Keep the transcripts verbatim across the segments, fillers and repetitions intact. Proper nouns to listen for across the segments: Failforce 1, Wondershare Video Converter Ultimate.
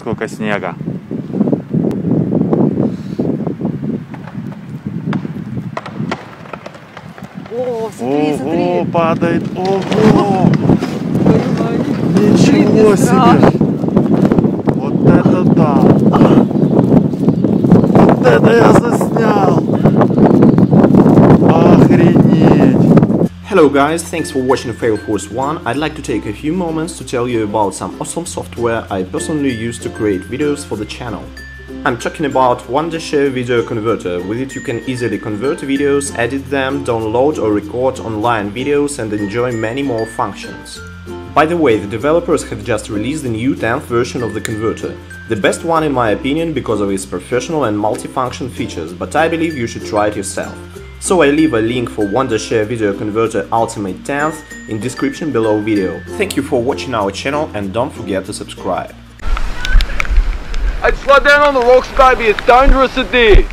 сколько снега. О, смотри, смотри. Падает. Ого! Ничего себе! Вот это да! Вот это я заснял! Охренеть! Hello guys, thanks for watching Failforce one. I'd like to take a few moments to tell you about some awesome software I personally use to create videos for the channel. I'm talking about Wondershare Video Converter. With it you can easily convert videos, edit them, download or record online videos and enjoy many more functions. By the way, the developers have just released the new tenth version of the converter. The best one in my opinion because of its professional and multifunction features, but I believe you should try it yourself. So I leave a link for Wondershare Video Converter Ultimate tenth in description below video. Thank you for watching our channel and don't forget to subscribe. I'd slide down on the rocks, baby, it's dangerous at there. Oh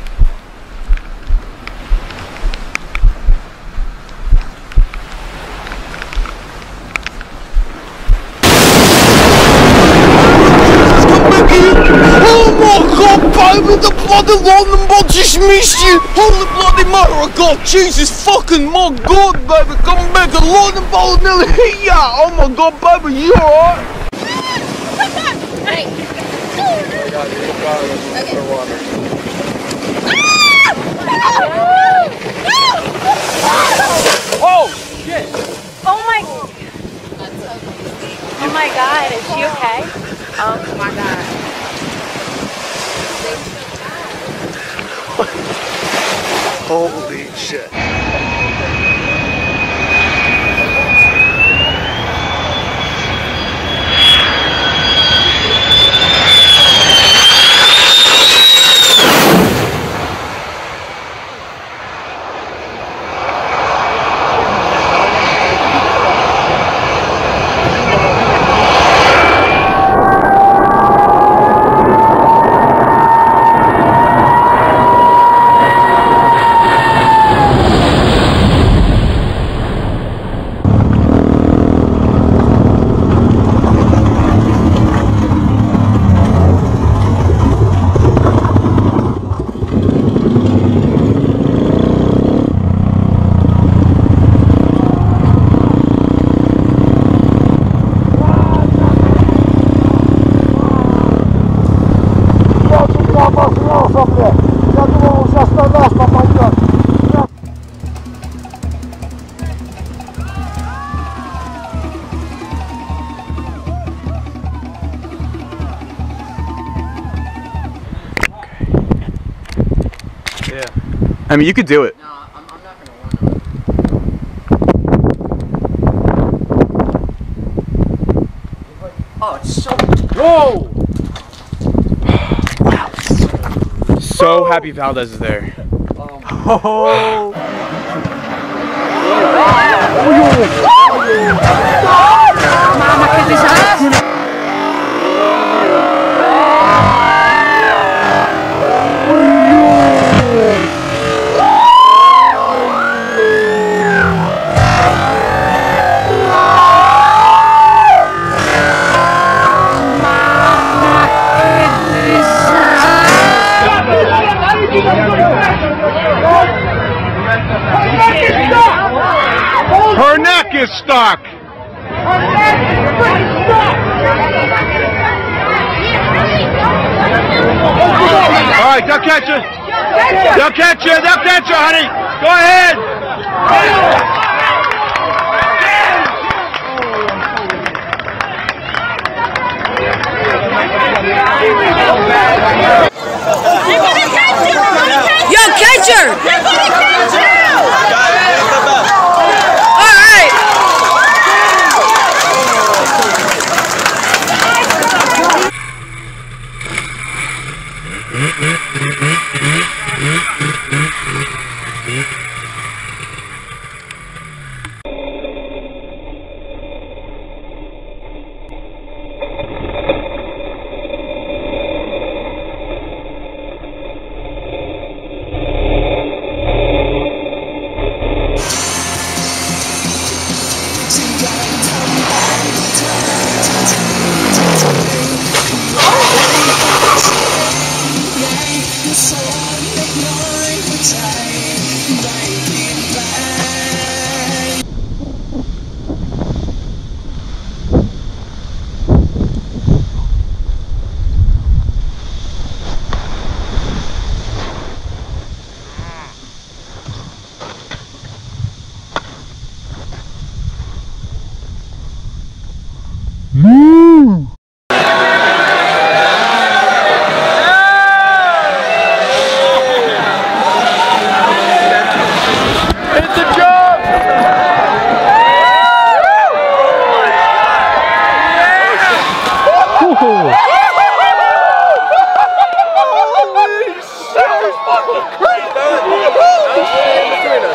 my god, baby, the bloody lightning bolt just missed you! Holy bloody mother of god, Jesus fucking my god, baby, come back, the lightning bolt nearly hit ya! Oh my god, baby, you alright? Okay. Oh shit! Oh my! Oh my god! Is she okay? Oh my god! Holy shit! Yeah. I mean, you could do it. No, I'm, I'm not gonna want to. Oh, it's so. Whoa! Wow. So happy Valdez is there. Oh. Oh. Mama, her neck is stuck! Her neck is freaking stuck! Alright, they'll catch her! They'll catch her! They'll catch her, honey! Go ahead! Yo, catch her! They're gonna catch her!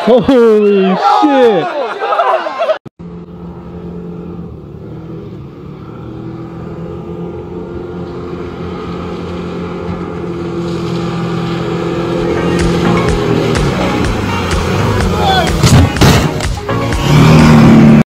Holy shit!